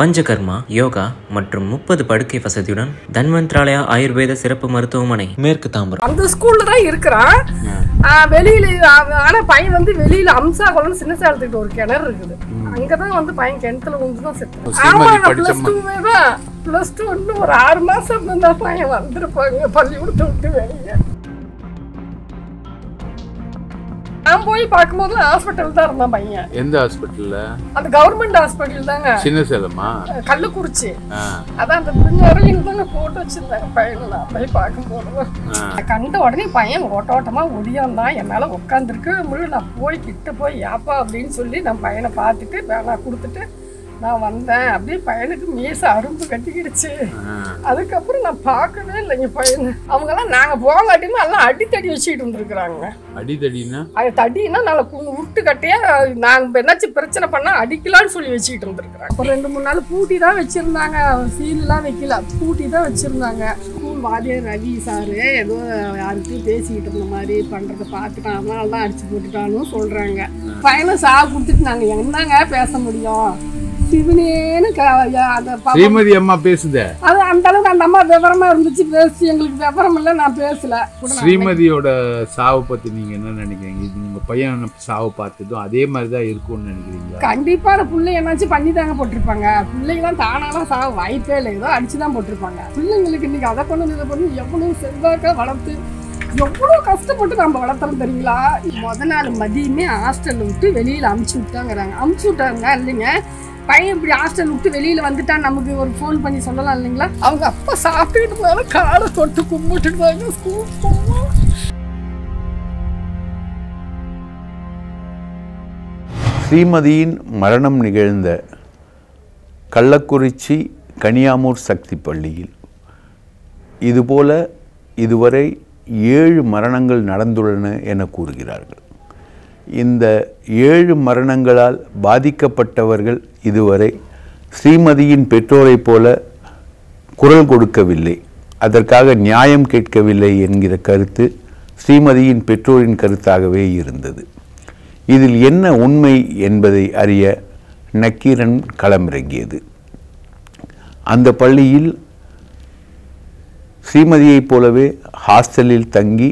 பஞ்சகர்மா யோகா மற்றும் 30 படுக்கை வசதியுடன் தன்வந்திராலயா ஆயுர்வேத சிறப்பு மருத்துவமனை மேற்கு தாம்பரம். அந்த ஸ்கூல்ல தான் இருக்கிறான். வெளியில ஆனா பையன் வந்து வெளியில அம்சா குளம் சின்ன சாலத்துக்கு ஒரு கிணறு இருக்குது. அங்கதான் வந்து பையன் கிணத்துல விழுந்துதான் செத்தான். ஆமா +2 இன்னும் ஒரு 6 மாசம் இருந்தா பையன் வந்திருப்பாங்க பள்ளி விட்டு வெளியே. நான் போய் பார்க்கும்போது ஹாஸ்பிட்டல் தான் இருந்தான் பையன். எந்த ஹாஸ்பிட்டல்ல? அந்த கவர்மெண்ட் ஹாஸ்பிட்டல் தாங்க. சின்ன சேலமா? கள்ளக்குறிச்சி. அதான் அந்த பின்னரலின் தாங்க போட்டு வச்சிருந்தாங்க பையனை. போய் பார்க்கும்போது கண்ட உடனே பையன் ஓட்டோட்டமா ஒடியாந்தான். என்னால உட்காந்துருக்கு முழு. நான் போய் கிட்ட போய் யாப்பா அப்படின்னு சொல்லி நான் பையனை பார்த்துட்டு நான் கொடுத்துட்டு நான் வந்தேன். அப்படியே பையனுக்கு மீச அரும்பு கட்டிக்கிடுச்சு. அதுக்கப்புறம் நான் பார்க்கவே இல்லைங்க பையனை. அவங்க எல்லாம் நாங்க போகாட்டியுமே எல்லாம் அடித்தடி வச்சுட்டு இருந்துருக்குறாங்க. அடித்தடினா தடினா நல்லா உருட்டு கட்டையா நாங்க என்னாச்சும் பிரச்சனை பண்ணா அடிக்கலான்னு சொல்லி வச்சுட்டு இருந்துருக்குறாங்க. ஒரு 2-3 நாள் பூட்டி தான் வச்சிருந்தாங்க. சீல் எல்லாம் வைக்கல, பூட்டி தான் வச்சிருந்தாங்க. ஸ்கூல் வாத்தியார் ரவி சாரு ஏதோ யாருக்கும் பேசிக்கிட்டு இருந்த மாதிரி பண்றதை பார்த்துட்டா அதனால தான் அடிச்சு போட்டுட்டாலும் சொல்றாங்க. பையனை சாக கொடுத்துட்டு நாங்க என்னங்க பேச முடியும்? ஸ்ரீமதி அம்மா பேசுது. அது அந்த அளவுக்கு அந்த அம்மா விவரமா இருந்துச்சு, பேசி எங்களுக்கு விவரம் இல்லை. நான் பேசல. ஸ்ரீமதியோட சாவு பத்தி நீங்க என்ன நினைக்கிறீங்க? உங்க பையன் சாவு பார்த்ததும் அதே மாதிரிதான் இருக்கும்னு நினைக்கிறீங்களா? கண்டிப்பா பிள்ளைங்க என்னாச்சும் பண்ணி தாங்க போட்டிருப்பாங்க. பிள்ளைங்களாம் தானாலாம் சாவு வாய்ப்பே இல்லை. ஏதோ அடிச்சுதான் போட்டிருப்பாங்க. பிள்ளைங்களுக்கு இன்னைக்கு அதை கொண்டு இதை கொண்டு எவ்வளவு செல்வாக்கா வளர்த்து எவ்வளோ கஷ்டப்பட்டு நம்ம வளர்த்துறோம் தெரியுங்களா? முதல் நாள் மதியமே ஹாஸ்டல் விட்டு வெளியில அமுச்சு விட்டாங்கிறாங்க. அமுச்சு விட்டாங்க இல்லைங்க. பையன் இப்படி ஹாஸ்டல் விட்டு வெளியில வந்துட்டா நமக்கு ஒரு ஃபோன் பண்ணி சொல்லலாம் இல்லைங்களா? அவங்க அப்பா சாப்பிட்டுட்டு போனால காலை தொட்டு கும்பிட்டுட்டு போய் ஸ்கூல் போவோம். ஸ்ரீமதியின் மரணம் நிகழ்ந்த கள்ளக்குறிச்சி கனியாமூர் சக்தி பள்ளியில் இதுபோல இதுவரை 7 மரணங்கள் நடந்துள்ளன என கூறுகிறார்கள். இந்த 7 மரணங்களால் பாதிக்கப்பட்டவர்கள் இதுவரை ஸ்ரீமதியின் பெற்றோரைப் போல குரல் கொடுக்கவில்லை, அதற்காக நியாயம் கேட்கவில்லை என்கிற கருத்து ஸ்ரீமதியின் பெற்றோரின் கருத்தாகவே இருந்தது. இதில் என்ன உண்மை என்பதை அறிய நக்கீரன் களமிறங்கியது. அந்த பள்ளியில் ஸ்ரீமதியைப் போலவே ஹாஸ்டலில் தங்கி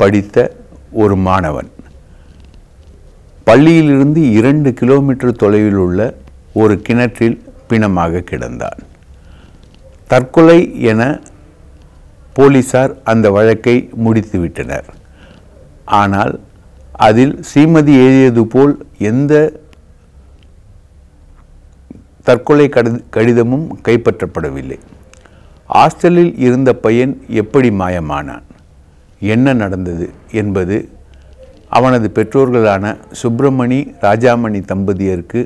படித்த ஒரு மாணவன் பள்ளியிலிருந்து 2 கிலோமீட்டர் தொலைவில் உள்ள ஒரு கிணற்றில் பிணமாக கிடந்தான். தற்கொலை என போலீசார் அந்த வழக்கை முடித்துவிட்டனர். ஆனால் அதில் ஸ்ரீமதி எழுதியது போல் எந்த தற்கொலை கடிதமும் கைப்பற்றப்படவில்லை. ஹாஸ்டலில் இருந்த பையன் எப்படி மாயமானான், என்ன நடந்தது என்பது அவனது பெற்றோர்களான சுப்பிரமணி ராஜாமணி தம்பதியருக்கு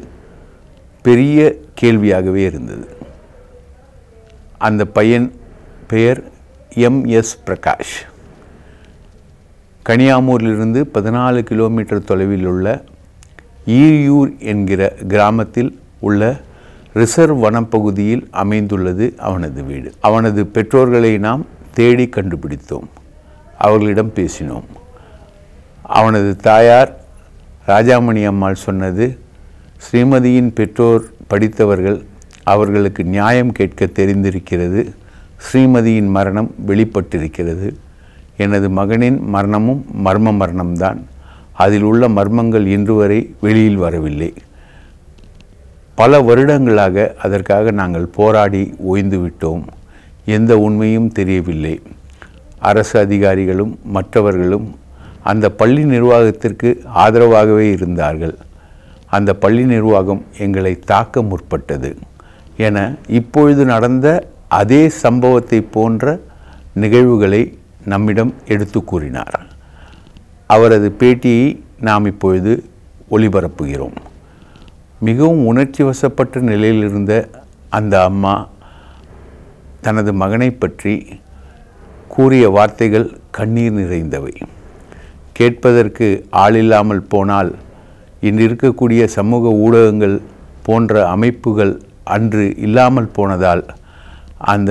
பெரிய கேள்வியாகவே இருந்தது. அந்த பையன் பெயர் MS பிரகாஷ். கனியாமூரிலிருந்து 14 கிலோமீட்டர் தொலைவில் உள்ள ஈரியூர் என்கிற கிராமத்தில் உள்ள ரிசர்வ் வனப்பகுதியில் அமைந்துள்ளது அவனது வீடு. அவனது பெற்றோர்களை நாம் தேடி கண்டுபிடித்தோம், அவர்களிடம் பேசினோம். அவனது தாயார் ராஜாமணி அம்மாள் சொன்னது, ஸ்ரீமதியின் பெற்றோர் படித்தவர்கள், அவர்களுக்கு நியாயம் கேட்க தெரிந்திருக்கிறது, ஸ்ரீமதியின் மரணம் வெளிப்பட்டிருக்கிறது, எனது மகனின் மரணமும் மர்ம மரணம்தான், அதில் உள்ள மர்மங்கள் இன்று வரை வெளியில் வரவில்லை, பல வருடங்களாக அதற்காக நாங்கள் போராடி ஓய்ந்துவிட்டோம், எந்த உண்மையும் தெரியவில்லை, அரசு அதிகாரிகளும் மற்றவர்களும் அந்த பள்ளி நிர்வாகத்திற்கு ஆதரவாகவே இருந்தார்கள், அந்த பள்ளி நிர்வாகம் எங்களை தாக்க முற்பட்டது என இப்பொழுது நடந்த அதே சம்பவத்தை போன்ற நிகழ்வுகளை நம்மிடம் எடுத்து கூறினார். அவரது பேட்டியை நாம் இப்பொழுது ஒளிபரப்புகிறோம். மிகவும் உணர்ச்சி வசப்பட்ட நிலையிலிருந்த அந்த அம்மா தனது மகனை பற்றி கூறிய வார்த்தைகள் கண்ணீர் நிறைந்தவை. கேட்பதற்கு ஆளில்லாமல் போனால் இன்றிருக்கக்கூடிய சமூக ஊடகங்கள் போன்ற அமைப்புகள் அன்று இல்லாமல் போனதால் அந்த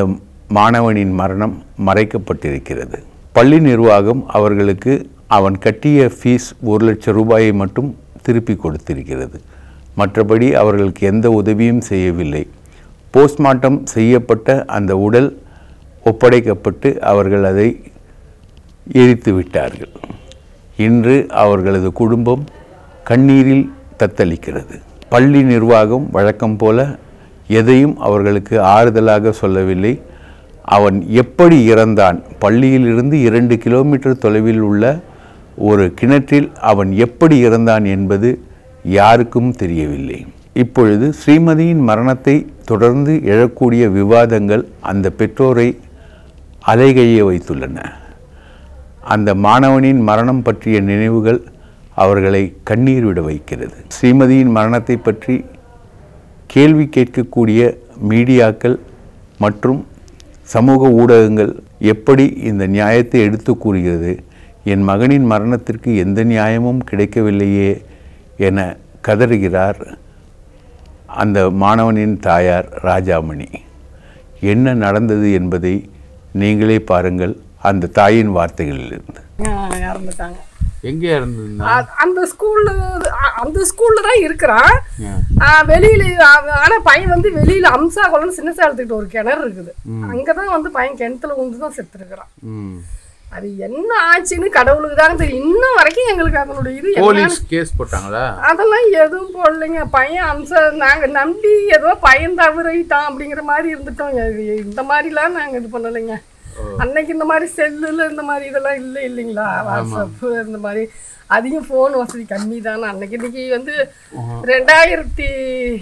மாணவனின் மரணம் மறைக்கப்பட்டிருக்கிறது. பள்ளி நிர்வாகம் அவர்களுக்கு அவன் கட்டிய ஃபீஸ் 1 லட்சம் ரூபாயை மட்டும் திருப்பி கொடுத்திருக்கிறது. மற்றபடி அவர்களுக்கு எந்த உதவியும் செய்யவில்லை. போஸ்ட்மார்ட்டம் செய்யப்பட்ட அந்த உடல் ஒப்படைக்கப்பட்டு அவர்கள் அதை எரித்து விட்டார்கள். இன்று அவர்களது குடும்பம் கண்ணீரில் தத்தளிக்கிறது. பள்ளி நிர்வாகம் வழக்கம் போல எதையும் அவர்களுக்கு ஆறுதலாக சொல்லவில்லை. அவன் எப்படி இறந்தான், பள்ளியிலிருந்து 2 கிலோமீட்டர் தொலைவில் உள்ள ஒரு கிணற்றில் அவன் எப்படி இறந்தான் என்பது யாருக்கும் தெரியவில்லை. இப்பொழுது ஸ்ரீமதியின் மரணத்தை தொடர்ந்து எழக்கூடிய விவாதங்கள் அந்த பெற்றோரை அலைகழிய வைத்துள்ளன. அந்த மாணவனின் மரணம் பற்றிய நினைவுகள் அவர்களை கண்ணீர் விட வைக்கிறது. ஸ்ரீமதியின் மரணத்தை பற்றி கேள்வி கேட்கக்கூடிய மீடியாக்கள் மற்றும் சமூக ஊடகங்கள் எப்படி இந்த நியாயத்தை எடுத்து கூறுகிறது, என் மகனின் மரணத்திற்கு எந்த நியாயமும் கிடைக்கவில்லையே என கதறுகிறார் அந்த மாணவனின் தாயார் ராஜாமணி. என்ன நடந்தது என்பதை நீங்களே பாருங்கள் அந்த தாயின் வார்த்தைகளிலிருந்து. இறந்துட்டாங்க. எங்கே இறந்து? அந்த ஸ்கூல்ல, அந்த ஸ்கூல்ல தான் இருக்கிறான் வெளியில. ஆனால் பையன் வந்து வெளியில அம்சா குளம்னு சின்ன சாலத்துக்கிட்ட ஒரு கிணறு இருக்குது, அங்கதான் வந்து பையன் கிணத்துல உந்து தான் செத்து இருக்கிறான். அது என்ன ஆச்சுன்னு கடவுளுக்கு தாங்க தெரியும். இன்னும் வரைக்கும் எங்களுக்கு அதனுடைய இது போலீஸ் கேஸ் போட்டாங்களா அதெல்லாம் எதுவும் போடலைங்க. பையன் அம்சம் நாங்கள் நம்பி ஏதோ பையன் தவறிட்டான் அப்படிங்கிற மாதிரி இருந்துட்டோம். இந்த மாதிரிலாம் நாங்கள் இது பண்ணலைங்க. அன்னைக்கு இந்த மாதிரி செல்லுல இந்த மாதிரி இதெல்லாம் இல்லை இல்லைங்களா, வாட்ஸ்அப்பு இந்த மாதிரி அதிகம் ஃபோன் வசதி கம்மி தானே. அன்னைக்கு இன்னைக்கு வந்து 2007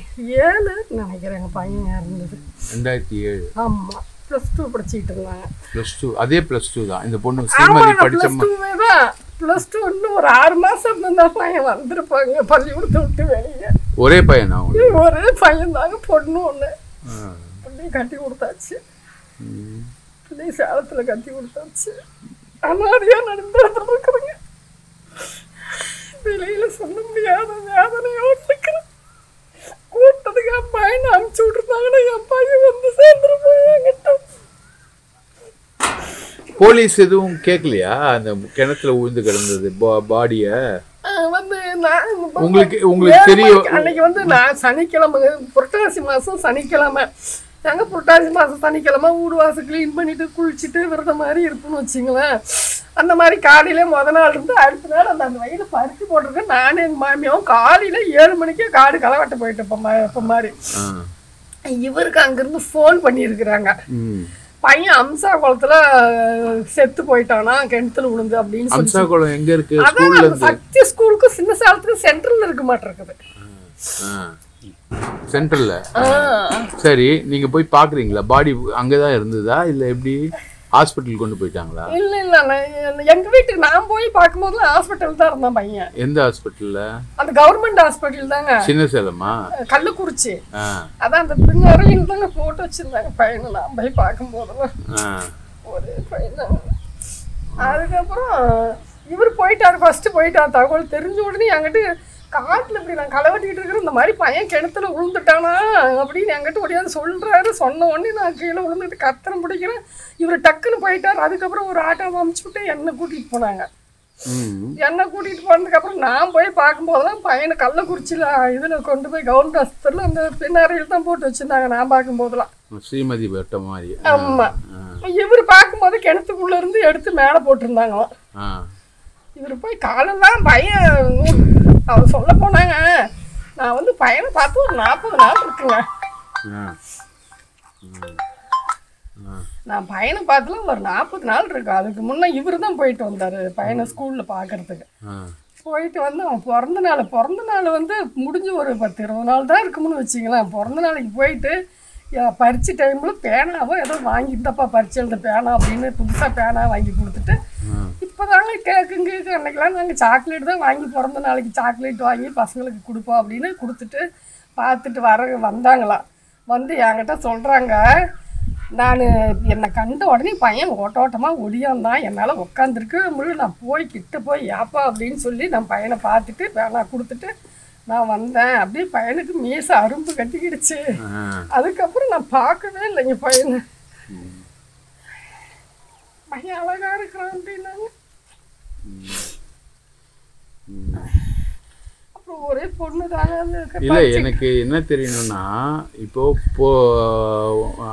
நினைக்கிறேங்க பையன் இருந்தது. 2007 ஆமா, +2 படிச்சிட்டு இருந்தாங்க. +2 அதே +2 தான் இந்த பொண்ணு ஸ்ரீமதி படிச்சமா. +2 இன்னும் ஒரு 6 மாசம் இருந்தா பையன் வந்திருப்பாங்க பள்ளிக்கூடத்தை விட்டு வெளியே. ஒரே பையனா? ஒரே பையன் தாங்க. பொண்ணு ஒன்று பிள்ளைய கட்டி கொடுத்தாச்சு, பிள்ளைய சேலத்தில் கட்டி கொடுத்தாச்சு. அனாதையா நடந்துட்டு இருக்குதுங்க. வெளியில சொல்ல முடியாத வேதனையோடு இருக்கிறேன். கூட்டத்துக்கு என் பையனை அமுச்சு விட்டுருந்தாங்கன்னா என் பையன் வந்து சேர்ந்துருப்பாங்கிட்ட. போலீஸ் எதுவும் கேட்கலையா அந்த கிணத்துல விழுந்து கிடந்தது பாடிய வந்து? நான் உங்களுக்கு உங்களுக்கு தெரியும் அன்னைக்கு வந்து நான் சனிக்கிழமை, புரட்டாசி மாதம் சனிக்கிழமை தாங்க. புரட்டாசி மாதம் சனிக்கிழமை வீடு வாசல் க்ளீன் பண்ணிட்டு குளிச்சுட்டு விரத மாதிரி இருப்புன்னு வச்சுங்களேன். அந்த மாதிரி காலையில முதல் நாள் இருந்து அடுத்த நாள் அந்த அந்த வயலில் பறிச்சு போட்டிருக்கேன். நானும் எங்கள் மாமியாவும் காலையில 7 மணிக்கே காடு களவாட்ட போயிட்டு இப்போ மாதிரி இவருக்கு அங்கிருந்து ஃபோன் பண்ணியிருக்கிறாங்க. பையன் அம்சா குளத்துல செத்து போயிட்டானா, கிணத்துல விழுந்து அப்படின்னு சொல்லி. அதான் சக்தி ஸ்கூலுக்கும் சின்ன சாலத்துக்கும் சென்ட்ரல் இருக்க மாட்டிருக்குது. சென்ட்ரல்ல சரி. நீங்க போய் பாக்குறீங்களா? பாடி அங்கதான் இருந்ததா இல்ல எப்படி? ஹாஸ்பிட்டல் கொண்டு போயிட்டாங்களா? இல்ல இல்ல எங்க வீட்டுக்கு நான் போய் பார்க்கும்போது ஹாஸ்பிட்டல் தான் இருந்தான் பையன். எந்த ஹாஸ்பிட்டல்ல? அந்த கவர்மெண்ட் ஹாஸ்பிட்டல் தாங்க, சின்ன சேலமா, கள்ளக்குறிச்சி. அதான் அந்த பின்னரையில் தாங்க போட்டு வச்சிருந்தாங்க பையனை. நான் போய் பார்க்கும்போது ஒரு பையன். அதுக்கப்புறம் இவர் போயிட்டாரு, ஃபர்ஸ்ட் போயிட்டாரு. தகவல் தெரிஞ்ச உடனே என்கிட்ட காட்டில் இப்படி நான் களவட்டிக்கிட்டு இருக்கிற இந்த மாதிரி பையன் கிணத்துல விழுந்துட்டானா அப்படின்னு என்கிட்ட ஒடியாது சொல்கிறாரு. சொன்ன உடனே நான் கீழே விழுந்துட்டு கத்திரம் பிடிக்கிறேன். இவர் டக்குன்னு போயிட்டார். அதுக்கப்புறம் ஒரு ஆட்டோவை அமுச்சு விட்டு என்னை கூட்டிகிட்டு போனாங்க. என்னை கூட்டிகிட்டு போனதுக்கப்புறம் நான் போய் பார்க்கும்போது தான் பையனை கள்ளக்குறிச்சியில் இதில் கொண்டு போய் கவர்மெண்ட் ஹாஸ்பிட்டலில் அந்த பின்னறையில் தான் போட்டு வச்சுருந்தாங்க. நான் பார்க்கும்போதெல்லாம் ஸ்ரீமதி பேட்ட மாதிரி. ஆமாம், இவர் பார்க்கும்போது கிணத்துக்குள்ளேருந்து எடுத்து மேலே போட்டிருந்தாங்க. இவர் போய் காலெல்லாம் பையன் அவர் சொல்ல போனாங்க. நான் வந்து பையனை பார்த்து ஒரு 40 நாள் இருக்குங்க. நான் பையனை பார்த்துலாம் ஒரு 40 நாள் இருக்கேன். அதுக்கு முன்னே இவர் தான் போயிட்டு வந்தார் பையனை ஸ்கூலில் பார்க்குறதுக்கு. போயிட்டு வந்து அவன் பிறந்த நாள் வந்து முடிஞ்ச ஒரு 10-20 நாள் தான் இருக்கும்னு வச்சிங்களேன். பிறந்த நாளைக்கு போயிட்டு பறிச்சு டைமில் பேனாவோ ஏதோ வாங்கியிருந்தப்பா, பறிச்சு எழுந்த பேனா அப்படின்னு புதுசாக பேனா வாங்கி கொடுத்துட்டு இப்போ தாங்க கேட்குங்க. அன்றைக்கெலாம் நாங்கள் சாக்லேட் தான் வாங்கி பிறந்த நாளைக்கு சாக்லேட் வாங்கி பசங்களுக்கு கொடுப்போம் அப்படின்னு கொடுத்துட்டு பார்த்துட்டு வந்தாங்களாம். வந்து என்கிட்ட சொல்கிறாங்க, நான் என்னை கண்ட உடனே பையன் ஓட்டமாக ஒடியாந்தான். என்னால் உட்காந்துருக்கு முழு நான் போய் கிட்ட போய் ஏப்பா அப்படின்னு சொல்லி நான் பையனை பார்த்துட்டு பேனா கொடுத்துட்டு நான் வந்தேன். அப்படியே பையனுக்கு மீச அரும்பு கட்டிக்கிடுச்சு. அதுக்கப்புறம் நான் பார்க்கவே இல்லைங்க பையனை. பையன் அழகா இருக்கிறான் அப்படின்னாங்க. இல்லை எனக்கு என்ன தெரியணும்னா இப்போ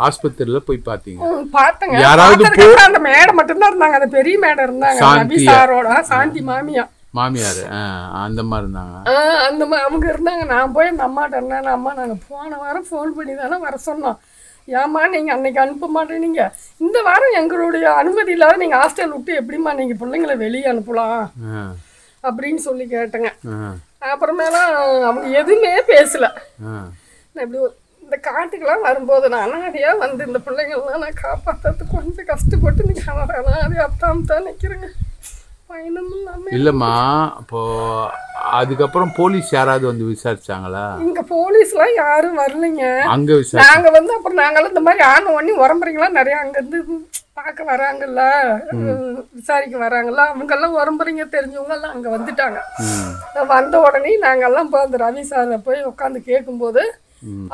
ஆஸ்பத்திரியில போய் பார்த்தீங்க யாராவது அந்த மேடம் மட்டும்தான் இருந்தாங்க, அந்த பெரிய மேடம் இருந்தாங்க, சாந்தி மாமியா மாமியார் அந்த மாதிரி இருந்தாங்க. அந்த மாதிரி அவங்க இருந்தாங்க. நான் போய் அந்த அம்மாட்ட இருந்தேன், அம்மா நாங்கள் போன வாரம் ஃபோன் பண்ணி தானே வர சொன்னோம், ஏம்மா நீங்கள் அன்னைக்கு அனுப்ப மாட்டேனீங்க, இந்த வாரம் எங்களுடைய அனுமதி இல்லாத நீங்கள் ஹாஸ்டல் விட்டு எப்படிம்மா நீங்கள் பிள்ளைங்களை வெளியே அனுப்பலாம் அப்படின்னு சொல்லி கேட்டேங்க. அப்புறமேல அவங்க எதுவுமே பேசலை. நான் இப்படி இந்த காட்டுக்கெல்லாம் வரும்போது நான் அனாதையாக வந்து இந்த பிள்ளைங்கள்லாம் நான் காப்பாற்றுறதுக்கு கொஞ்சம் கஷ்டப்பட்டு நீங்கள் அனாதையாக அப்பதான் தான் நிற்கிறேங்க. இல்லம்மா அப்போ அதுக்கப்புறம் போலீஸ் யாராவது வந்து விசாரிச்சாங்களா? இங்க போலீஸ்லாம் யாரும் வரலைங்க. அங்க நாங்க வந்து அப்புறம் நாங்களாம் இந்த மாதிரி ஆன உடனே உரம்புறீங்களா நிறைய அங்க இருந்து பார்க்க வராங்கல்ல, விசாரிக்க வராங்கல்ல, அவங்க எல்லாம் உரம்புறீங்க தெரிஞ்சவங்க எல்லாம் அங்க வந்துட்டாங்க. வந்த உடனே நாங்கெல்லாம் இப்போ அந்த ரவி சாரை போய் உட்காந்து கேட்கும் போது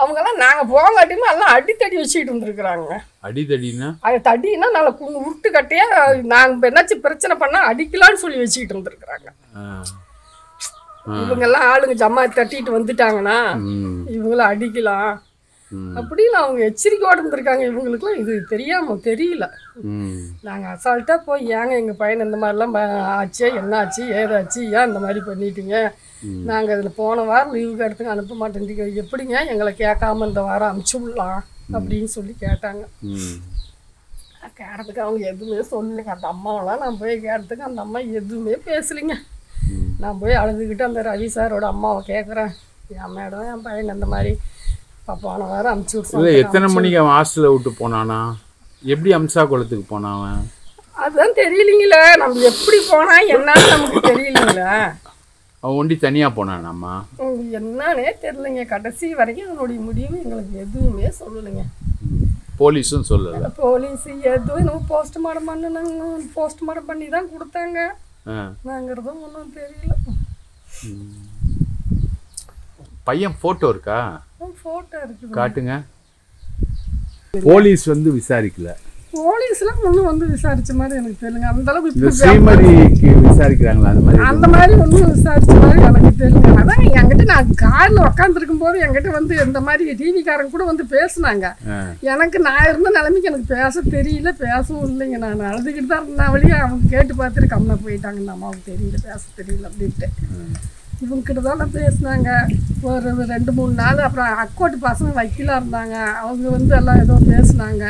அவங்க எல்லாம் நாங்க போகாட்டியுமே எல்லாம் அடித்தடி வச்சுட்டு இருந்திருக்கிறாங்க. அடித்தடினா அது தடினா நல்லா உருட்டு கட்டையா நாங்க என்னாச்சும் பிரச்சனை பண்ணா அடிக்கலான்னு சொல்லி வச்சுக்கிட்டு இருந்திருக்கிறாங்க. இவங்க எல்லாம் ஆளுங்க ஜம்மா தட்டிட்டு வந்துட்டாங்கன்னா இவங்கள அடிக்கலாம் அப்படின்னு அவங்க எச்சரிக்கையோடு இருந்திருக்காங்க. இவங்களுக்குலாம் இது தெரியாம தெரியல. நாங்க அசால்ட்டா போய் ஏங்க எங்க பையன் இந்த மாதிரிலாம் ஆச்சு, என்ன ஆச்சு, ஏதாச்சு, ஏன் இந்த மாதிரி பண்ணிட்டீங்க, நாங்கள் இதில் போன வாரம் லீவுக்கு எடுத்துக்க அனுப்ப மாட்டேன், எப்படிங்க எங்களை கேட்காம இந்த வாரம் அனுப்பிச்சு விடலாம் அப்படின்னு சொல்லி கேட்டாங்க. கேட்டதுக்கு அவங்க எதுவுமே சொல்லுங்க. அந்த அம்மாவெல்லாம் நான் போய் கேட்டதுக்கு அந்த அம்மா எதுவுமே பேசலைங்க. நான் போய் அழுதுகிட்டு அந்த ரவி சாரோட அம்மாவை கேட்குறேன், என் மேடம் என் பையன் இந்த மாதிரி போன வாரம் அனுப்பிச்சு விடுறேன். எத்தனை மணிக்கு அவன் ஹாஸ்டலில் விட்டு போனானா, எப்படி அம்சா குளத்துக்கு போனான் அவன், அதுதான் தெரியலீங்களே. நம்ம எப்படி போனா என்னன்னு நமக்கு தெரியலீங்களே. அவன் ஒண்டி தனியாக போனானாம்மா, என்னன்னே தெரிலங்க. கடைசி வரைக்கும் அவனுடைய முடிவு எங்களுக்கு எதுவுமே சொல்லலைங்க. போலீஸும் சொல்லலை. போலீஸ் எதுவும் போஸ்ட்மார்ட்டம் பண்ண நாங்கள் போஸ்ட்மார்ட்டம் பண்ணி தான் கொடுத்தாங்க. நாங்கிறதும் ஒன்றும் தெரியல. பையன் ஃபோட்டோ இருக்கா? ஃபோட்டோ இருக்கு, காட்டுங்க. போலீஸ் வந்து விசாரிக்கல. போலீஸ்லாம் ஒன்றும் வந்து விசாரிச்ச மாதிரி எனக்கு தெரியல. அந்த அளவுக்கு ஸ்ரீமதிக்கு விசாரிக்கிறாங்களா அந்த மாதிரி, அந்த மாதிரி ஒன்றும் விசாரிச்ச மாதிரி எனக்கு தெரியல. அதான் என்கிட்ட நான் காரில் உட்காந்துருக்கும் போது என்கிட்ட வந்து இந்த மாதிரி டிவிக்காரங்க கூட வந்து பேசினாங்க. எனக்கு நான் இருந்த நிலைமைக்கு எனக்கு பேச தெரியல, பேசவும் இல்லைங்க. நான் அழுதுகிட்டு தான் இருந்தேன் வழியே. அவங்க கேட்டு பார்த்துட்டு கம்மியாக போயிட்டாங்க. இந்த அம்மாவுக்கு தெரியல, பேச தெரியல அப்படின்ட்டு இவங்ககிட்ட தான் நான் பேசினாங்க ஒரு 2-3 நாள். அப்புறம் அக்கோட்டு பசங்க வக்கீலாக இருந்தாங்க, அவங்க வந்து எல்லாம் ஏதோ பேசினாங்க.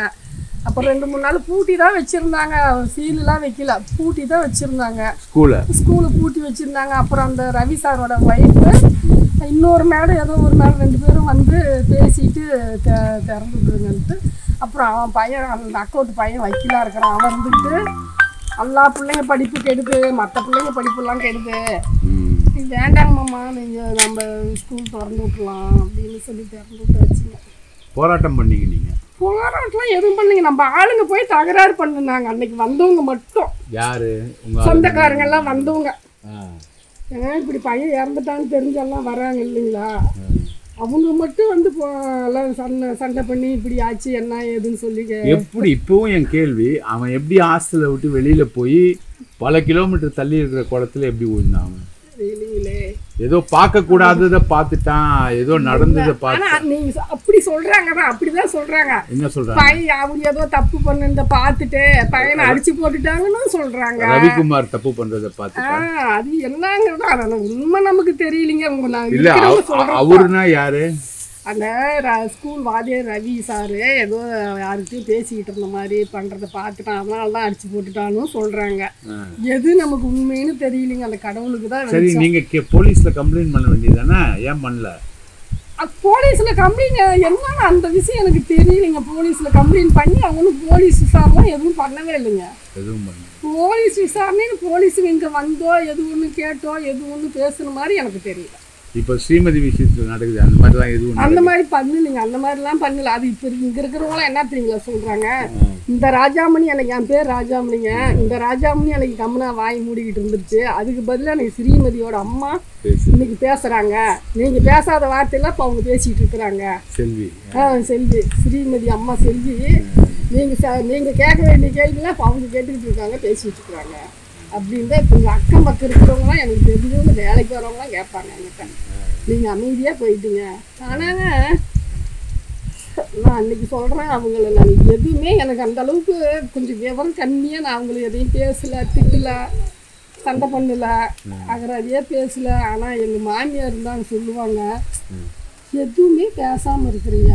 அப்புறம் 2-3 நாள் பூட்டி தான் வச்சுருந்தாங்க, சீலெலாம் வைக்கல, பூட்டி தான் வச்சுருந்தாங்க. ஸ்கூலை பூட்டி வச்சுருந்தாங்க. அப்புறம் அந்த ரவி சாரோட ஒய்ஃபு இன்னொரு மேடம் ஏதோ ஒரு மேடம் 2 பேரும் வந்து பேசிட்டு திறந்துடுங்கன்ட்டு. அப்புறம் அவன் பையன் அந்த அக்கௌண்ட் பையன் வக்கீலாக இருக்கிறான், அவன் வந்துட்டு எல்லா பிள்ளைங்க படிப்பு கெடுது, மற்ற பிள்ளைங்க படிப்புலாம் கெடுது, வேண்டாங்கம்மா நீங்கள் நம்ம ஸ்கூல் திறந்து விட்லாம் அப்படின்னு சொல்லி திறந்து விட்டு வச்சுங்க. போராட்டம் பண்ணிங்க நீங்கள்? போராட்டம்லாம் எதுவும் பண்ணுங்க. நம்ம ஆளுங்க போய் தகராறு பண்ணுனாங்க அன்னைக்கு வந்தவங்க மட்டும். யாரு? சொந்தக்காரங்க எல்லாம் வந்தவங்க. ஏன்னா இப்படி பையன் இறந்துட்டான்னு தெரிஞ்செல்லாம் வராங்க இல்லைங்களா, அவங்க மட்டும் வந்து எல்லாம் சண்டை பண்ணி இப்படி ஆச்சு என்ன ஏதுன்னு சொல்லி எப்படி. இப்பவும் என் கேள்வி, அவன் எப்படி ஹாஸ்டலை விட்டு வெளியில போய் பல கிலோமீட்டர் தள்ளி இருக்கிற குளத்துல எப்படி ஊழ்ந்தான்? தெரியலீங்களே. ஏதோ பார்க்க கூடாததை பார்த்துட்டான், ஏதோ நடந்ததை பார்த்து. நீங்க அப்படி சொல்றாங்க, அப்படிதான் சொல்றாங்க. என்ன சொல்றாங்க? பையன் அவங்க ஏதோ தப்பு பண்ணதை பார்த்துட்டு பையனை அடிச்சு போட்டுட்டாங்கன்னு சொல்றாங்க. ரவிக்குமார் தப்பு பண்றதை பார்த்து அது என்னங்கிறதோ அதனால உண்மை நமக்கு தெரியலீங்க. உங்க அவருன்னா யாரு? அந்த ஸ்கூல் வாத்தியார் ரவி சாரு ஏதோ யாருக்கிட்டையும் பேசிக்கிட்டு இருந்த மாதிரி பண்ணுறதை பார்த்துட்டான், அதனால தான் அடிச்சு போட்டுட்டான்னு சொல்கிறாங்க. எது நமக்கு உண்மைன்னு தெரியலைங்க. அந்த கடவுளுக்கு தான். சரி, நீங்கள் போலீஸில் கம்ப்ளைண்ட் பண்ண வேண்டியதானே, ஏன் பண்ணல? போலீஸில் கம்ப்ளைண்ட் என்னன்னு அந்த விஷயம் எனக்கு தெரியலைங்க. போலீஸில் கம்ப்ளைண்ட் பண்ணி அவங்களும் போலீஸ் விசாரணை எதுவும் பண்ணவே இல்லைங்க. எதுவும் போலீஸ் விசாரணைன்னு போலீஸுங்க இங்கே வந்தோ எது ஒன்று கேட்டோ எது ஒன்று பேசுகிற மாதிரி எனக்கு தெரியல. இப்போ ஸ்ரீமதி விஷயத்தில் நடக்குது அந்த மாதிரிலாம் எதுவும் அந்த மாதிரி பண்ணலைங்க. அந்த மாதிரிலாம் பண்ணல. அது இப்போ இங்கே இருக்கிறவங்களாம் என்ன தெரியுங்களா சொல்கிறாங்க, இந்த ராஜாமணி எனக்கு, என் பேர் ராஜாமணிங்க, இந்த ராஜாமணி எனக்கு கம்னா வாய் மூடிக்கிட்டு இருந்துருச்சு, அதுக்கு பதிலாக எனக்கு ஸ்ரீமதியோட அம்மா இன்னைக்கு பேசுகிறாங்க, நீங்கள் பேசாத வார்த்தையெல்லாம் இப்போ அவங்க பேசிகிட்டு இருக்கிறாங்க. செல்வி செல்வி ஸ்ரீமதி அம்மா செல்வி, நீங்கள் கேட்க வேண்டிய கேள்விலாம் இப்போ அவங்க கேட்டுக்கிட்டு இருக்காங்க, பேசிகிட்டு இருக்கிறாங்க. அப்படின்னா இப்போ அக்கம் பக்கம் இருக்கிறவங்களாம் எனக்கு தெரிஞ்சவங்க வேலைக்கு வரவங்களாம் கேட்பாங்க என்கிட்ட, நீங்கள் அமைதியாக போயிட்டீங்க. ஆனால் நான் அன்றைக்கி சொல்கிறேன் அவங்கள, நான் எதுவுமே எனக்கு அந்தளவுக்கு கொஞ்சம் விவரம் கம்மியாக, நான் அவங்கள எதையும் பேசலை, திட்டலை, சண்டை பண்ணலை, அகராதியாக பேசலை. ஆனால் எங்கள் மாமியார் இருந்தாங்க சொல்லுவாங்க, எதுவுமே பேசாமல் இருக்கிறீங்க,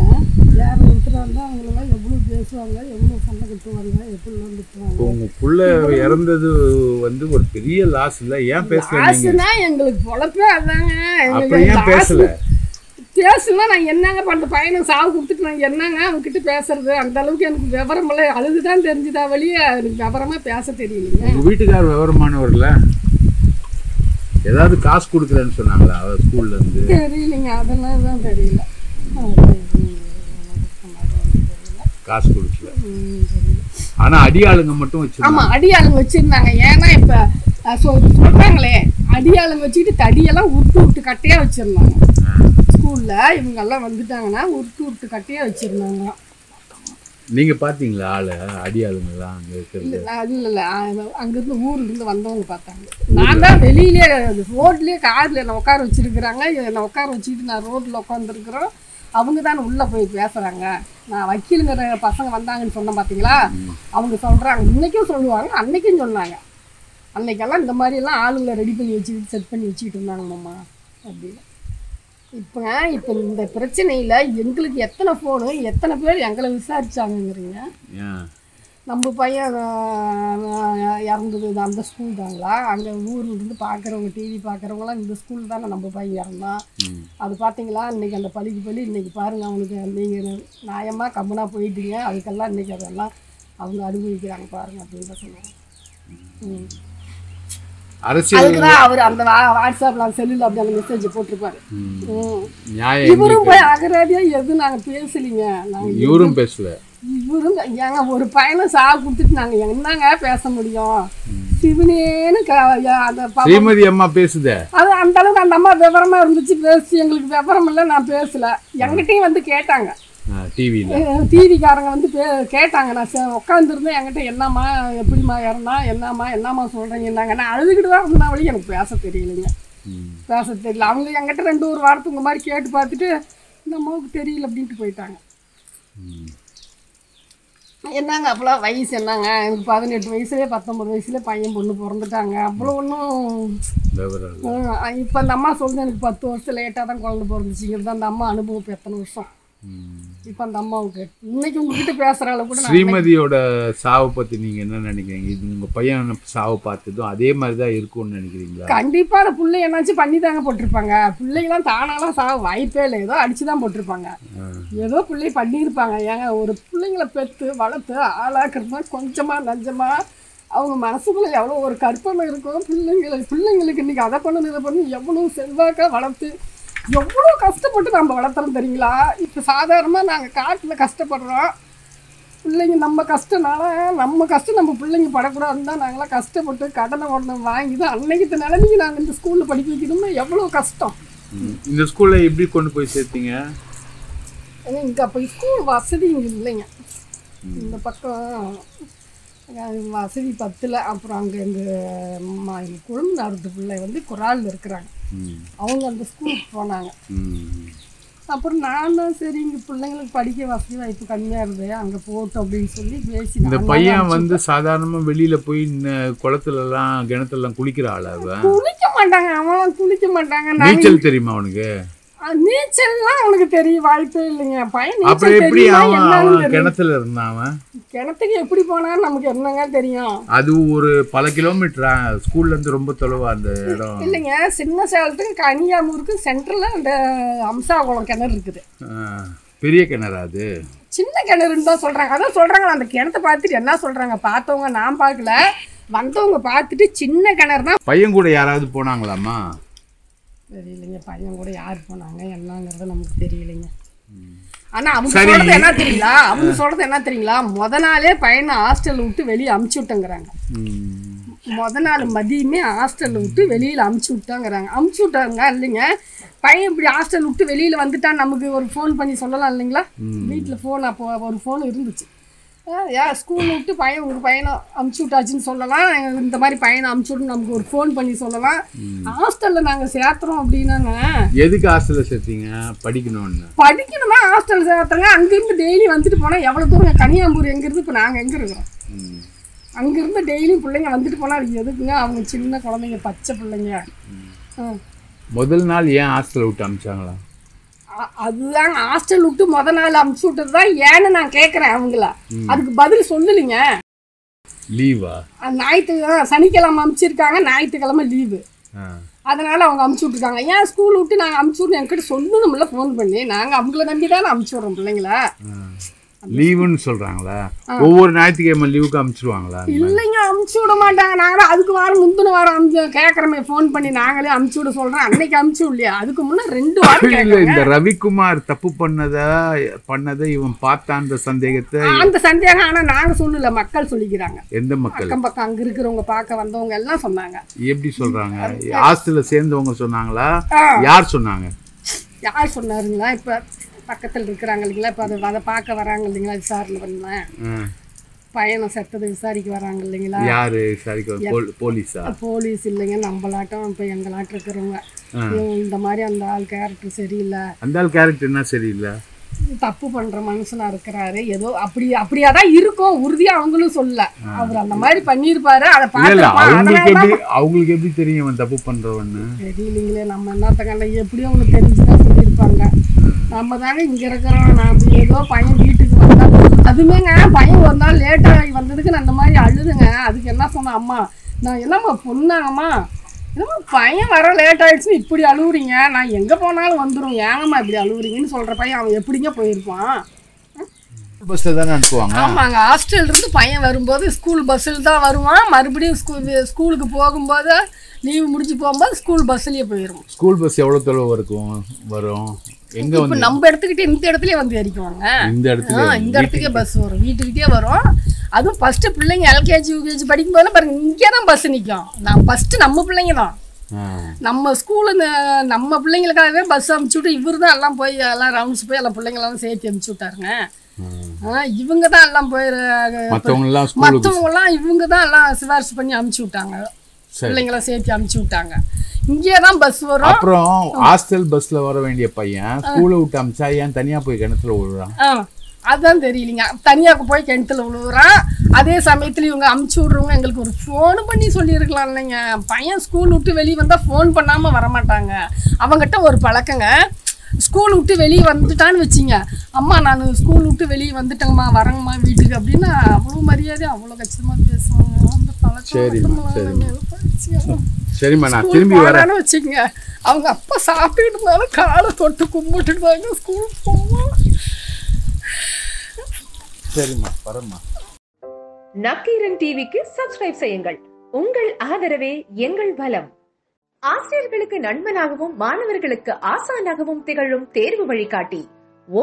யார் ஒருத்தராக இருந்தால் அவங்களெல்லாம் எவ்வளோ பேசுவாங்க, எவ்வளோ சண்டை கட்டுவாங்க, எப்படிலாம் திட்டுவாங்க. உங்கள் பிள்ளை இறந்தது வந்து ஒரு பெரிய லாஸ் இல்லை, ஏன் பேசல? லாஸ்னா எங்களுக்கு பொழப்பே அதாங்க. எங்களுக்கு பேசலை பேசுனா நான் என்னங்க பண்ணுற பையனை சாவு கொடுத்துட்டு நான் என்னங்க அவங்ககிட்ட பேசுறது? அந்த அளவுக்கு எனக்கு விவரம் இல்லை. அதுதான் தெரிஞ்சுதா வழியே, எனக்கு விவரமாக பேச தெரியலைங்க. எங்கள் வீட்டுக்கார் விவரமானவர்ல ஏதாவது காசு கொடுக்குறேன்னு சொன்னாங்களா ஸ்கூல்லேருந்து? தெரியலைங்க, அதெல்லாம் தான் தெரியல, காசு கொடுக்கல. ஆனால் அடியாளுங்க மட்டும் வச்சு, ஆமாம் அடியாளுங்க வச்சுருந்தாங்க. ஏன்னா இப்போ சொல்கிறாங்களே அடியாளுங்க வச்சுக்கிட்டு தடியெல்லாம் உருட்டு விட்டு கட்டையாக வச்சுருந்தாங்க. ஸ்கூலில் இவங்கெல்லாம் வந்துட்டாங்கன்னா உருட்டு உருட்டு கட்டியாக வச்சுருந்தாங்க. நீங்கள் பார்த்தீங்களா ஆளை அடியாளுங்களா? அங்கே இல்லை இல்லை, அங்கேருந்து ஊர்லேருந்து வந்தவங்க பார்த்தாங்க. நான் தான் வெளியிலே ரோட்லேயே காரில் என்னை உட்கார வச்சுருக்குறாங்க, என்னை உட்கார வச்சுக்கிட்டு நான் ரோட்டில் உட்காந்துருக்குறோம். அவங்க தான் உள்ளே போய் பேசுகிறாங்க. நான் வக்கீலுங்கிற பசங்க வந்தாங்கன்னு சொன்னேன் பார்த்தீங்களா, அவங்க சொல்கிறாங்க, இன்றைக்கும் சொல்லுவாங்க, அன்றைக்கும் சொன்னாங்க, அன்றைக்கெல்லாம் இந்த மாதிரிலாம் ஆளுங்களை ரெடி பண்ணி வச்சுக்கிட்டு செட் பண்ணி வச்சுக்கிட்டு இருந்தாங்கம்மா அப்படின்னு. இப்போ இப்போ இந்த பிரச்சனையில் எங்களுக்கு எத்தனை ஃபோனு, எத்தனை பேர் எங்களை விசாரித்தாங்கங்கிறீங்க. நம்ம பையன் இறந்தது அந்த ஸ்கூல் தாங்களா, அங்கே ஊர்லேருந்து பார்க்குறவங்க டிவி பார்க்குறவங்களாம் இந்த ஸ்கூல் தானே நம்ம பையன் இறந்தான், அது பார்த்தீங்களா இன்றைக்கி அந்த பள்ளிக்கு பள்ளி இன்றைக்கி பாருங்கள் அவனுக்கு, நீங்கள் நியாயமாக கம்பனாக போயிட்டீங்க, அதுக்கெல்லாம் இன்றைக்கி அதெல்லாம் அவங்க அனுபவிக்கிறாங்க பாருங்கள் அப்படின்னு சொன்னாங்க. அதுக்குதான் அவர் அந்த வாட்ஸ்அப்ல செல்லுல அப்படி அந்த மெசேஜ் போட்டிருப்பாரு. இவரும் போய் அகராதியா எதுவும் நாங்க பேசலீங்க, இவரும் பேசல, இவரும் ஏங்க ஒரு பையனை சாவு கொடுத்துட்டு நாங்க என்னங்க பேச முடியும்? சிவனேன்னு ஸ்ரீமதி அம்மா பேசுது, அது அந்த அளவுக்கு அந்த அம்மா விவரமா இருந்துச்சு பேசி. எங்களுக்கு விவரம் இல்லை, நான் பேசல. எங்கிட்டையும் வந்து கேட்டாங்க, டிவிக்காரங்க வந்து கேட்டாங்க, நான் உட்காந்துருந்தேன். என்கிட்ட என்னம்மா எப்படிம்மா இறந்தா, என்னம்மா சொல்கிறீங்க இருந்தாங்க. நான் அழுதுகிட்டு தான் இருந்தேன், வழி எனக்கு பேச தெரியலைங்க, பேச தெரியல. அவங்க என்கிட்ட ரெண்டு ஒரு வாரத்துக்கு மாதிரி கேட்டு பார்த்துட்டு இந்த அம்மாவுக்கு தெரியல அப்படின்ட்டு போயிட்டாங்க. என்னங்க அப்போலாம் வயசு என்னங்க, எனக்கு 18 வயசுலேயே 19 வயசுலேயே பையன் பொண்ணு பிறந்துட்டாங்க. அவ்வளோ ஒன்றும் இப்போ அந்த அம்மா சொல்லுது, எனக்கு 10 வருஷம் லேட்டாக தான் குழந்தை பிறந்துச்சிங்கிறது தான் அந்த அம்மா அனுபவம். இப்போ எத்தனை வருஷம் இப்போ அந்த அம்மாவுக்கு இன்னைக்கு உங்ககிட்ட பேசுற அளவு கூட. ஸ்ரீமதியோட சாவை பத்தி நீங்க என்ன நினைக்கிறீங்க? இது உங்க பையன் சாவை பார்த்ததும் அதே மாதிரிதான் இருக்கும்னு நினைக்கிறீங்களா? கண்டிப்பா அந்த பிள்ளை என்னாச்சும் பண்ணி தாங்க போட்டிருப்பாங்க. பிள்ளைங்களாம் தானாலாம் சாவ வாய்ப்பே இல்லை, ஏதோ அடிச்சுதான் போட்டிருப்பாங்க, ஏதோ பிள்ளை பண்ணியிருப்பாங்க. ஏங்க ஒரு பிள்ளைங்களை பெற்று வளர்த்து ஆளாக்குறதுனா கொஞ்சமா நஞ்சமா அவங்க மனசுக்குள்ள எவ்வளோ ஒரு கற்பனை இருக்கும். பிள்ளைங்களுக்கு இன்னைக்கு அதை பண்ணணும் இதை பண்ணணும் எவ்வளோ செல்வாக்கா வளர்த்து எவ்வளோ கஷ்டப்பட்டு நம்ம வளர்த்துறோம் தெரியுங்களா? இப்போ சாதாரணமாக நாங்கள் காட்டில் கஷ்டப்படுறோம், பிள்ளைங்க நம்ம கஷ்டனால நம்ம கஷ்டம் நம்ம பிள்ளைங்க படக்கூடாதுன்னு தான் நாங்களாம் கஷ்டப்பட்டு கடனை உடனே வாங்கி தான் அன்னைக்கு நிலைமைக்கு நாங்கள் இந்த ஸ்கூலில் படிக்க வைக்கணும்னா எவ்வளோ கஷ்டம். இந்த ஸ்கூலில் எப்படி கொண்டு போய் சேர்த்தீங்க? இங்கே அப்போ ஸ்கூல் வசதி இங்கே இல்லைங்க, இந்த பக்கம் வசதி பத்தில். அப்புறம் அங்கே எங்கள் குழந்தை பிள்ளை வந்து குராலில் இருக்கிறாங்க, அவங்க அந்த ஸ்கூலுக்கு போனாங்க. அப்புறம் நான் தான் சரி இங்கே பிள்ளைங்களுக்கு படிக்க வசதி வாய்ப்பு கம்மியாக இருந்தேன் அங்கே போட்டோம் அப்படின்னு சொல்லி பேசி. இந்த பையன் வந்து சாதாரணமாக வெளியில் போய் குளத்துலலாம் கிணத்துலலாம் குளிக்கிற ஆளாக குளிக்க மாட்டாங்க, அவன் குளிக்க மாட்டாங்க. நீச்சல் தெரியுமா அவனுக்கு? நீச்சல்லாம் அவனுக்கு தெரிய வாய்ப்பே இல்லைங்க. கிணத்துல இருந்தான் அவன், கிணத்துக்கு எப்படி போனான்னு நமக்கு என்னங்க தெரியும்? அது ஒரு பல கிலோமீட்டரா ஸ்கூல்ல இருந்து ரொம்ப தொலைவா அந்த இடம் இல்லைங்க. சின்ன சேலத்துக்கு கனியாமூருக்கு சென்ட்ரல்ல அந்த அம்சாகுளம் கிணறு இருக்குது, பெரிய கிணறு. அது சின்ன கிணறுன்னு தான் சொல்றாங்க, அதான் சொல்றாங்க. அந்த கிணத்தை பார்த்துட்டு என்ன சொல்றாங்க பார்த்தவங்க, நான் பார்க்கல, வந்தவங்க பார்த்துட்டு சின்ன கிணறு தான். பையன் கூட யாராவது போனாங்களாமா? தெரியலைங்க, பையன் கூட யார் போனாங்க என்னங்கிறது நமக்கு தெரியலைங்க. ஆனால் அவங்க சொல்கிறது என்ன தெரியுங்களா, முத நாளே பையனை ஹாஸ்டலில் விட்டு வெளியே அமுச்சு விட்டோங்கிறாங்க. முத நாள் மதியமே ஹாஸ்டலில் விட்டு வெளியில் அமுச்சு விட்டாங்கிறாங்க. அமுச்சு விட்டாங்க இல்லைங்க, பையன் இப்படி ஹாஸ்டல் விட்டு வெளியில் வந்துட்டான் நமக்கு ஒரு ஃபோன் பண்ணி சொல்லலாம் இல்லைங்களா? வீட்டில் ஃபோன் அப்போ ஒரு ஃபோன் இருந்துச்சு, Ya, school itu payah, orang payah amcu tajin soalnya, ini tamari payah amcu namgur phone pani soalnya, hostel naga sehatron abdi nana. Jadi ke hostel settinga, padi kena mana hostel sehatron, angker itu daily mantir pona, ya kalau tuh kaniya ambur angker itu pernah angker itu daily pulang mantir pona, ya tuh punya amur cilina kalau punya pacca pulang ya. Modal nali ya hostel itu amcangla. அதுதான் hostel விட்டு முத நாள் அம்ச்சு விட்டது தான் ஏன்னு நான் கேக்குறேன் அவங்கள. அதுக்கு பதில் சொல்லலீங்க. லீவா? ஞாயிற்றுக்கிழமை சனிக்கிழமை அம்ச்சிருக்காங்க, ஞாயிற்றுக்கிழமை லீவு. அதனால அவங்க அம்ச்சு விட்டுருக்காங்க. ஏன் ஸ்கூல் விட்டு நாங்க அம்ச்சுன்னு என்கிட்ட சொல்லணும்ல ஃபோன் பண்ணி. நாங்க அவங்கள நம்பி தான் அம்ச்சு விடுறோம் பிள்ளைங்களா. லீவுன்னு சொல்றாங்களா? ஒவ்வொரு ஞாயிற்றுக்கிழமை லீவுக்கு அம்ச்சுடுவாங்களா? இல்லைங்க, அம்ச்சு விட மாட்டாங்க. நாங்க அதுக்கு வாரம் முந்தின வாரம் அம்ச்சு கேட்கறமே ஃபோன் பண்ணி நாங்களே அம்ச்சு விட சொல்றோம். அன்னைக்கு அம்ச்சு இல்லையா? அதுக்கு முன்ன 2 வாரம் கேட்கல. இந்த ரவிக்குமார் தப்பு பண்ணதை இவன் பார்த்த அந்த சந்தேகம் ஆனா நாங்க சொல்லல, மக்கள் சொல்லிக்கிறாங்க. எந்த மக்கள்? பக்கம் அங்க இருக்கிறவங்க, பார்க்க வந்தவங்க எல்லாம் சொன்னாங்க. எப்படி சொல்றாங்க? ஹாஸ்டல்ல சேர்ந்தவங்க சொன்னாங்களா? யார் சொன்னாருங்களா? இப்ப பக்கத்தில் இருக்கிறாங்க இல்லைங்களா, இப்போ அதை பார்க்க வராங்க இல்லைங்களா, விசாரணை பண்ணலாம், பயணம் செத்ததை விசாரிக்க வராங்க இல்லைங்களா. யாரு விசாரிக்க? போலீஸா? போலீஸ் இல்லைங்க, நம்மளாட்டம் இப்போ எங்களாட்டம் இருக்கிறவங்க. இந்த மாதிரி அந்த ஆள் கேரக்டர் சரியில்லை, அந்த ஆள் கேரக்டர்னா சரியில்லை, தப்பு பண்ற மனுஷனா இருக்கிறாரு, ஏதோ அப்படியாதான் இருக்கும். உறுதியா அவங்களும் சொல்ல, அவர் அந்த மாதிரி பண்ணிருப்பாரு. அதை அவங்களுக்கு எப்படி தெரியும் தப்பு பண்றவன்னு? தெரியலீங்களே, நம்ம என்னத்தக்கண்டா எப்படியும் அவங்களுக்கு தெரிஞ்சுதான் சொல்லியிருப்பாங்க. நம்ம தானே இங்கே இருக்கிறோம். நான் ஏதோ பையன் வீட்டுக்கு வந்தேன், அதுமேங்க பையன் ஒரு நாள் லேட்டாகி வந்ததுக்கு நான் இந்த மாதிரி அழுதுங்க. அதுக்கு என்ன சொன்னேன், அம்மா நான் என்னம்மா பொண்ணாங்கம்மா, என்னம்மா பையன் வர லேட் ஆகிடுச்சுன்னு இப்படி அழுகுறீங்க, நான் எங்கே போனாலும் வந்துடும், ஏங்கம்மா இப்படி அழுகுறீங்கன்னு சொல்கிற பையன் அவன் எப்படிங்க போயிருப்பான்? பஸ்ஸில் தானே அனுப்புவாங்க. ஆமாங்க, ஹாஸ்டல்லேருந்து பையன் வரும்போது ஸ்கூல் பஸ்ஸில் தான் வருவான். மறுபடியும் ஸ்கூலுக்கு போகும்போது, லீவு முடிச்சு போகும்போது ஸ்கூல் பஸ்ஸுலேயே போயிடும். ஸ்கூல் பஸ் எவ்வளோ தொலைவு இருக்கும் வரும்? இப்போ நம்ம எடுத்துக்கிட்டே இந்த இடத்துலயே வந்து இறக்குவாங்க. இந்த இடத்துக்கே பஸ் வரும், வீட்டுக்கிட்டே வரும். அதுவும் ஃபர்ஸ்ட் பிள்ளைங்க எல்கேஜி யூகேஜி படிக்கும் போதுல பாருங்க, இங்கே தான் பஸ் நிற்கும். நான் ஃபர்ஸ்ட் நம்ம பிள்ளைங்க தான், நம்ம ஸ்கூலு நம்ம பிள்ளைங்களுக்காகவே பஸ் அனுப்பிச்சு விட்டு இவரு தான் எல்லாம் போய் எல்லாம் ரவுண்ட்ஸ் போய் எல்லாம் பிள்ளைங்களாம் சேர்த்து அனுப்பிச்சு விட்டாருங்க. இவங்க தான் எல்லாம் போய் மற்றவங்களாம் இவங்க தான் எல்லாம் சிபாரிசு பண்ணி அனுப்பிச்சு விட்டாங்க, பிள்ளைங்கள சேர்த்து அனுப்பிச்சு விட்டாங்க. இங்கே தான் பஸ் வரும். அப்புறம் ஹாஸ்டல் பஸ்ல வர வேண்டிய பையன் ஸ்கூலை விட்டு அமிச்சா ஏன் தனியா போய் கிணத்துல விழுறான்? அதுதான் தெரியலீங்க, தனியா போய் கிணத்துல விழுறான். அதே சமயத்துல இவங்க அமுச்சு விடுறவங்க எங்களுக்கு ஒரு ஃபோன் பண்ணி சொல்லியிருக்கலாம் இல்லைங்க. பையன் ஸ்கூல் விட்டு வெளியே வந்தா ஃபோன் பண்ணாம வரமாட்டாங்க. அவங்ககிட்ட ஒரு பழக்கங்க, ஸ்கூல் விட்டு வெளியே வந்துட்டான்னு வச்சிங்க, அம்மா நான் ஸ்கூல் விட்டு வெளியே வந்துட்டேங்கம்மா, வரங்கம்மா வீட்டுக்கு அப்படின்னு அவ்வளோ மரியாதை அவ்வளோ கச்சிதமாக பேசுவாங்க. அந்த பழக்கம் சரிம்மா நான் திரும்பி வரேன்னு வச்சுக்கோங்க. அவங்க அப்பா சாப்பிட்டுக்கிட்டு இருந்தாலும் காலை தொட்டு கும்பிட்டுட்டு தாங்க ஸ்கூலுக்கு போவோம். சரிம்மா வரம்மா. நக்கீரன் டிவிக்கு சப்ஸ்கிரைப் செய்யுங்கள். உங்கள் ஆதரவே எங்கள் பலம். ஆசிரியர்களுக்கு நண்பனாகவும் மாணவர்களுக்கு ஆசானாகவும் திகழும் தேர்வு வழிகாட்டி.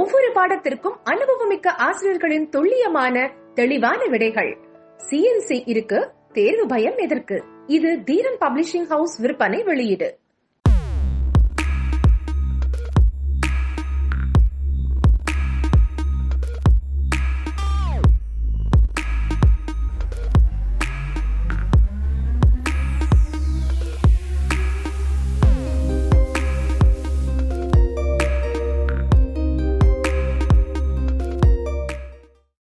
ஒவ்வொரு பாடத்திற்கும் அனுபவமிக்க ஆசிரியர்களின் துல்லியமான தெளிவான விடைகள். CNC இருக்கு, தேர்வு பயம் எதற்கு? இது தீரன் பப்ளிஷிங் ஹவுஸ் விற்பனை வெளியீடு.